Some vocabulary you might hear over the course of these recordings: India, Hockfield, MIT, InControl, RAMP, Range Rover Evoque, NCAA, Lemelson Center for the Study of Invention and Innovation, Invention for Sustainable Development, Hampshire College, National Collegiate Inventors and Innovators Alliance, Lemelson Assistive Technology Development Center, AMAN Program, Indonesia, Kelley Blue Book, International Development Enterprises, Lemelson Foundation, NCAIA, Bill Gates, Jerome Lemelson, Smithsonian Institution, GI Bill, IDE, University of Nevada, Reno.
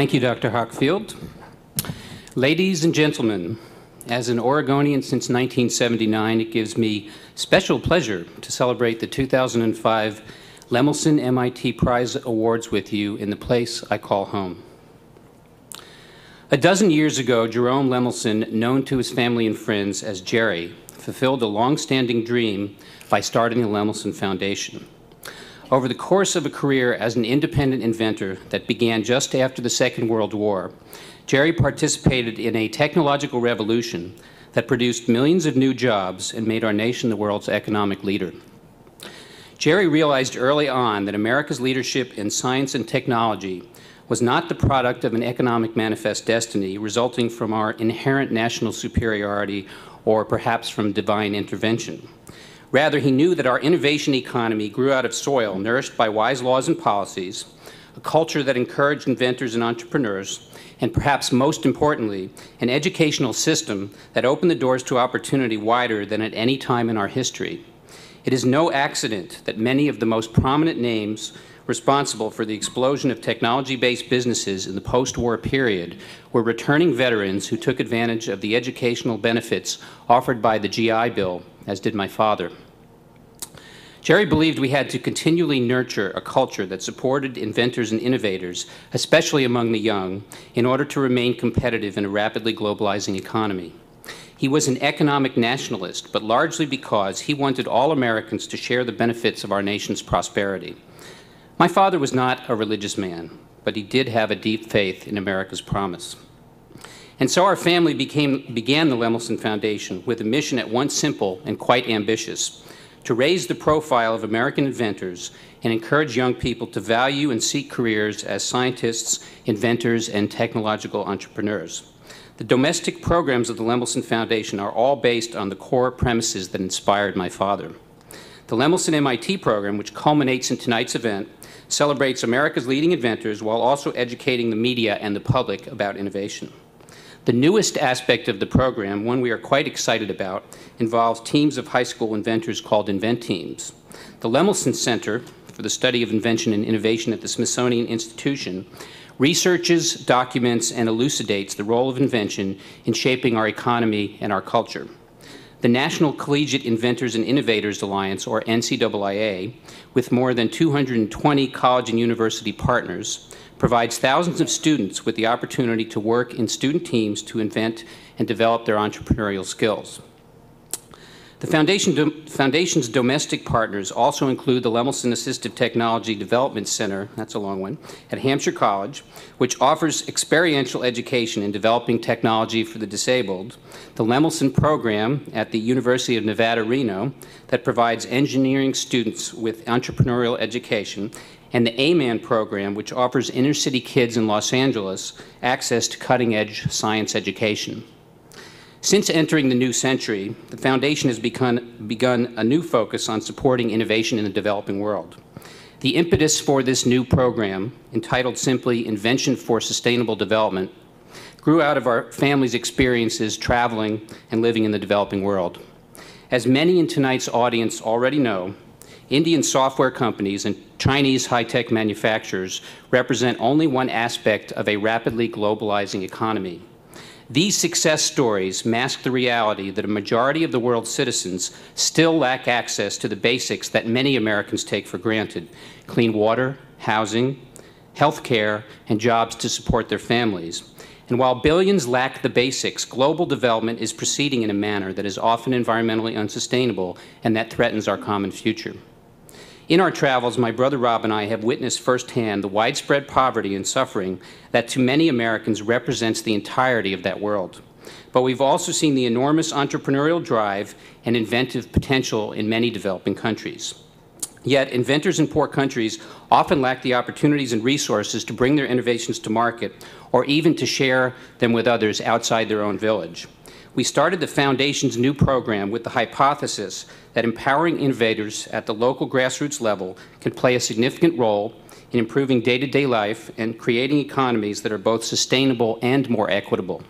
Thank you, Dr. Hockfield. Ladies and gentlemen, as an Oregonian since 1979, it gives me special pleasure to celebrate the 2005 Lemelson MIT Prize Awards with you in the place I call home. A dozen years ago, Jerome Lemelson, known to his family and friends as Jerry, fulfilled a long-standing dream by starting the Lemelson Foundation. Over the course of a career as an independent inventor that began just after the Second World War, Jerry participated in a technological revolution that produced millions of new jobs and made our nation the world's economic leader. Jerry realized early on that America's leadership in science and technology was not the product of an economic manifest destiny resulting from our inherent national superiority or perhaps from divine intervention. Rather, he knew that our innovation economy grew out of soil nourished by wise laws and policies, a culture that encouraged inventors and entrepreneurs, and perhaps most importantly, an educational system that opened the doors to opportunity wider than at any time in our history. It is no accident that many of the most prominent names responsible for the explosion of technology-based businesses in the post-war period were returning veterans who took advantage of the educational benefits offered by the GI Bill, as did my father. Jerry believed we had to continually nurture a culture that supported inventors and innovators, especially among the young, in order to remain competitive in a rapidly globalizing economy. He was an economic nationalist, but largely because he wanted all Americans to share the benefits of our nation's prosperity. My father was not a religious man, but he did have a deep faith in America's promise. And so our family began the Lemelson Foundation with a mission at once simple and quite ambitious: to raise the profile of American inventors and encourage young people to value and seek careers as scientists, inventors, and technological entrepreneurs. The domestic programs of the Lemelson Foundation are all based on the core premises that inspired my father. The Lemelson MIT program, which culminates in tonight's event, celebrates America's leading inventors while also educating the media and the public about innovation. The newest aspect of the program, one we are quite excited about, involves teams of high school inventors called Invent Teams. The Lemelson Center for the Study of Invention and Innovation at the Smithsonian Institution researches, documents, and elucidates the role of invention in shaping our economy and our culture. The National Collegiate Inventors and Innovators Alliance, or NCAIA, with more than 220 college and university partners, provides thousands of students with the opportunity to work in student teams to invent and develop their entrepreneurial skills. The Foundation's domestic partners also include the Lemelson Assistive Technology Development Center, that's a long one, at Hampshire College, which offers experiential education in developing technology for the disabled, the Lemelson Program at the University of Nevada, Reno, that provides engineering students with entrepreneurial education, and the AMAN Program, which offers inner-city kids in Los Angeles access to cutting-edge science education. Since entering the new century, the Foundation has begun a new focus on supporting innovation in the developing world. The impetus for this new program, entitled simply Invention for Sustainable Development, grew out of our family's experiences traveling and living in the developing world. As many in tonight's audience already know, Indian software companies and Chinese high-tech manufacturers represent only one aspect of a rapidly globalizing economy. These success stories mask the reality that a majority of the world's citizens still lack access to the basics that many Americans take for granted: clean water, housing, health care, and jobs to support their families. And while billions lack the basics, global development is proceeding in a manner that is often environmentally unsustainable and that threatens our common future. In our travels, my brother Rob and I have witnessed firsthand the widespread poverty and suffering that to many Americans represents the entirety of that world. But we've also seen the enormous entrepreneurial drive and inventive potential in many developing countries. Yet inventors in poor countries often lack the opportunities and resources to bring their innovations to market or even to share them with others outside their own village. We started the Foundation's new program with the hypothesis that empowering innovators at the local grassroots level can play a significant role in improving day-to-day life and creating economies that are both sustainable and more equitable.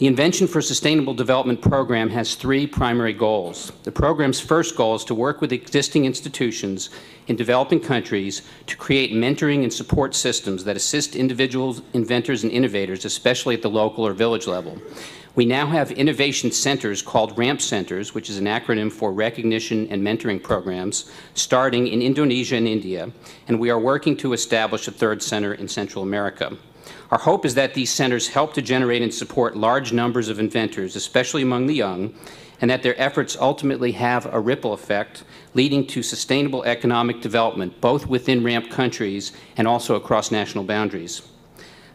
The Invention for Sustainable Development program has three primary goals. The program's first goal is to work with existing institutions in developing countries to create mentoring and support systems that assist individuals, inventors, and innovators, especially at the local or village level. We now have innovation centers called RAMP centers, which is an acronym for Recognition and Mentoring Programs, starting in Indonesia and India, and we are working to establish a third center in Central America. Our hope is that these centers help to generate and support large numbers of inventors, especially among the young, and that their efforts ultimately have a ripple effect, leading to sustainable economic development, both within RAMP countries and also across national boundaries.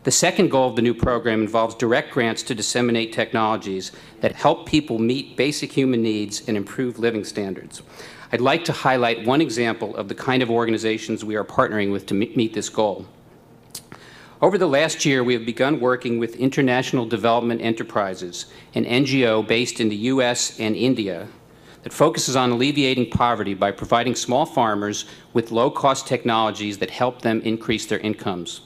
The second goal of the new program involves direct grants to disseminate technologies that help people meet basic human needs and improve living standards. I'd like to highlight one example of the kind of organizations we are partnering with to meet this goal. Over the last year, we have begun working with International Development Enterprises, an NGO based in the US and India that focuses on alleviating poverty by providing small farmers with low-cost technologies that help them increase their incomes.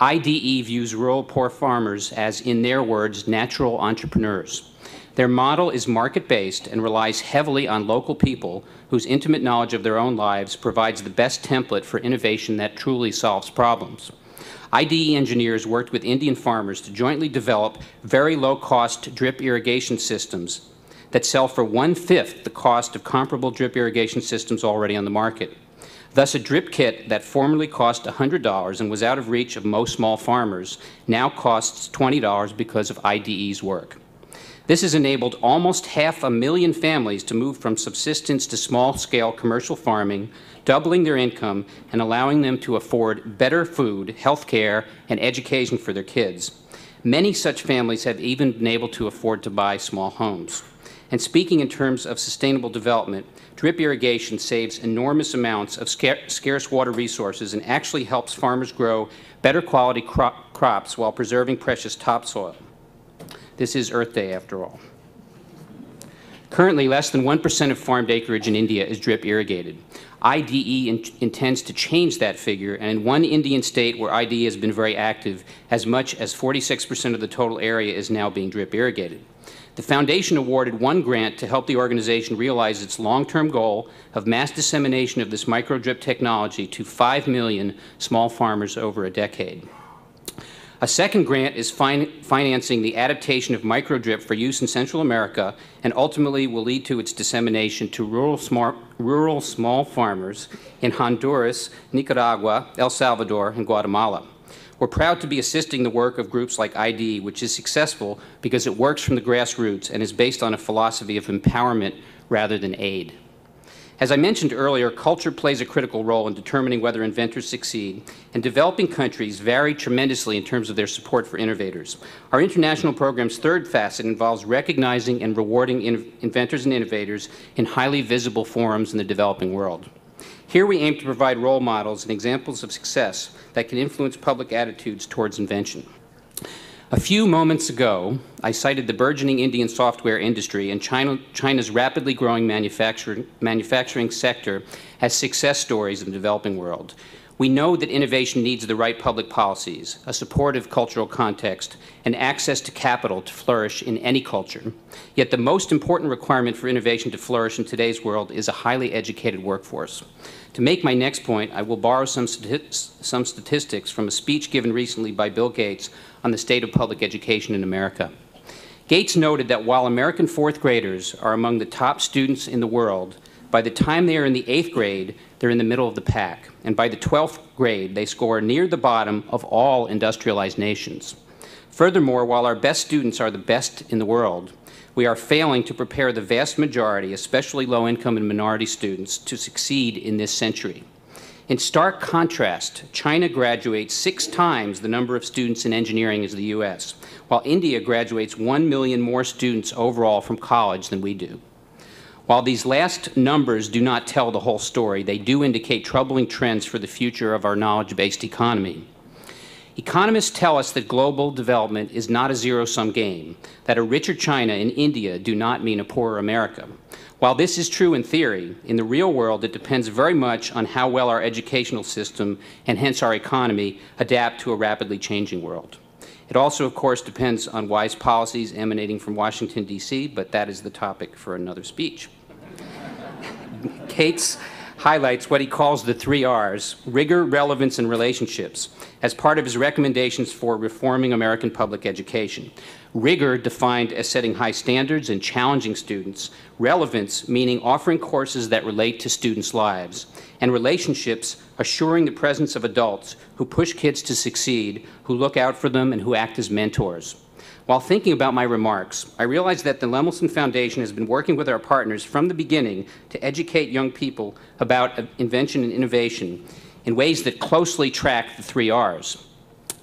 IDE views rural poor farmers as, in their words, natural entrepreneurs. Their model is market-based and relies heavily on local people whose intimate knowledge of their own lives provides the best template for innovation that truly solves problems. IDE engineers worked with Indian farmers to jointly develop very low-cost drip irrigation systems that sell for one-fifth the cost of comparable drip irrigation systems already on the market. Thus, a drip kit that formerly cost $100 and was out of reach of most small farmers now costs $20 because of IDE's work. This has enabled almost 500,000 families to move from subsistence to small-scale commercial farming, doubling their income and allowing them to afford better food, health care, and education for their kids. Many such families have even been able to afford to buy small homes. And speaking in terms of sustainable development, drip irrigation saves enormous amounts of scarce water resources and actually helps farmers grow better quality crops while preserving precious topsoil. This is Earth Day, after all. Currently, less than 1% of farmed acreage in India is drip irrigated. IDE intends to change that figure, and in one Indian state where IDE has been very active, as much as 46% of the total area is now being drip irrigated. The foundation awarded one grant to help the organization realize its long-term goal of mass dissemination of this microdrip technology to 5 million small farmers over a decade. A second grant is financing the adaptation of microdrip for use in Central America and ultimately will lead to its dissemination to rural small farmers in Honduras, Nicaragua, El Salvador, and Guatemala. We're proud to be assisting the work of groups like IDE, which is successful because it works from the grassroots and is based on a philosophy of empowerment rather than aid. As I mentioned earlier, culture plays a critical role in determining whether inventors succeed, and developing countries vary tremendously in terms of their support for innovators. Our international program's third facet involves recognizing and rewarding inventors and innovators in highly visible forums in the developing world. Here we aim to provide role models and examples of success that can influence public attitudes towards invention. A few moments ago, I cited the burgeoning Indian software industry and China's rapidly growing manufacturing sector as success stories in the developing world. We know that innovation needs the right public policies, a supportive cultural context, and access to capital to flourish in any culture. Yet the most important requirement for innovation to flourish in today's world is a highly educated workforce. To make my next point, I will borrow some statistics from a speech given recently by Bill Gates on the state of public education in America. Gates noted that while American fourth graders are among the top students in the world, by the time they are in the eighth grade, they're in the middle of the pack. And by the 12th grade, they score near the bottom of all industrialized nations. Furthermore, while our best students are the best in the world, we are failing to prepare the vast majority, especially low-income and minority students, to succeed in this century. In stark contrast, China graduates 6 times the number of students in engineering as the US, while India graduates 1 million more students overall from college than we do. While these last numbers do not tell the whole story, they do indicate troubling trends for the future of our knowledge-based economy. Economists tell us that global development is not a zero-sum game, that a richer China and India do not mean a poorer America. While this is true in theory, in the real world it depends very much on how well our educational system, and hence our economy, adapt to a rapidly changing world. It also, of course, depends on wise policies emanating from Washington, D.C., but that is the topic for another speech. Gates highlights what he calls the three R's, rigor, relevance, and relationships, as part of his recommendations for reforming American public education. Rigor defined as setting high standards and challenging students, relevance meaning offering courses that relate to students' lives, and relationships assuring the presence of adults who push kids to succeed, who look out for them, and who act as mentors. While thinking about my remarks, I realized that the Lemelson Foundation has been working with our partners from the beginning to educate young people about invention and innovation in ways that closely track the three R's.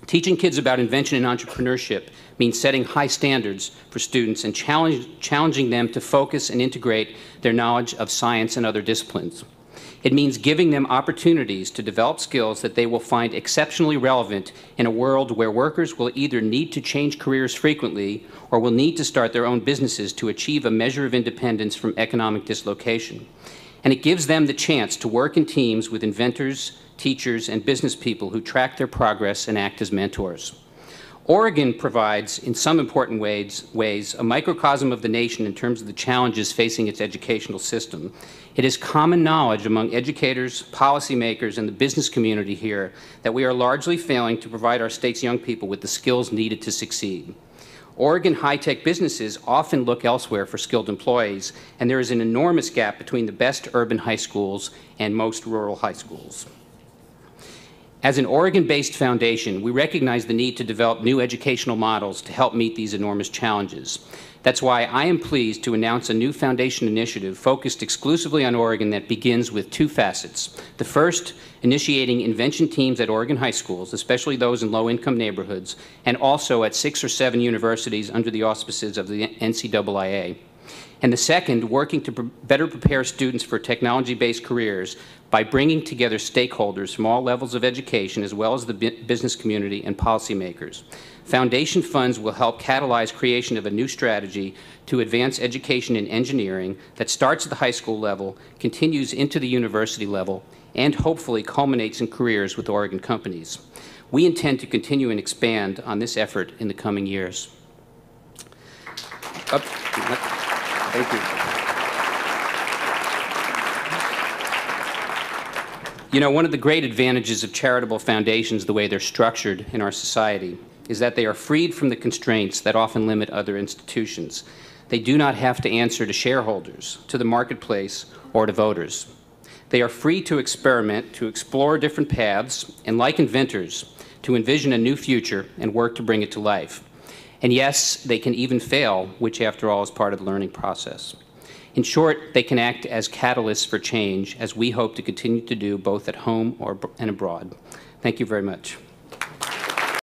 Teaching kids about invention and entrepreneurship means setting high standards for students and challenging them to focus and integrate their knowledge of science and other disciplines. It means giving them opportunities to develop skills that they will find exceptionally relevant in a world where workers will either need to change careers frequently or will need to start their own businesses to achieve a measure of independence from economic dislocation. And it gives them the chance to work in teams with inventors, teachers, and business people who track their progress and act as mentors. Oregon provides, in some important ways, a microcosm of the nation in terms of the challenges facing its educational system. It is common knowledge among educators, policymakers, and the business community here that we are largely failing to provide our state's young people with the skills needed to succeed. Oregon high-tech businesses often look elsewhere for skilled employees, and there is an enormous gap between the best urban high schools and most rural high schools. As an Oregon-based foundation, we recognize the need to develop new educational models to help meet these enormous challenges. That's why I am pleased to announce a new foundation initiative focused exclusively on Oregon that begins with two facets. The first, initiating invention teams at Oregon high schools, especially those in low-income neighborhoods, and also at 6 or 7 universities under the auspices of the NCAA. And the second, working to better prepare students for technology-based careers by bringing together stakeholders from all levels of education as well as the business community and policymakers. Foundation funds will help catalyze creation of a new strategy to advance education in engineering that starts at the high school level, continues into the university level, and hopefully culminates in careers with Oregon companies. We intend to continue and expand on this effort in the coming years. Thank you. You know, one of the great advantages of charitable foundations, the way they're structured in our society, is that they are freed from the constraints that often limit other institutions. They do not have to answer to shareholders, to the marketplace, or to voters. They are free to experiment, to explore different paths, and like inventors, to envision a new future and work to bring it to life. And yes, they can even fail, which after all is part of the learning process. In short, they can act as catalysts for change, as we hope to continue to do both at home and abroad. Thank you very much.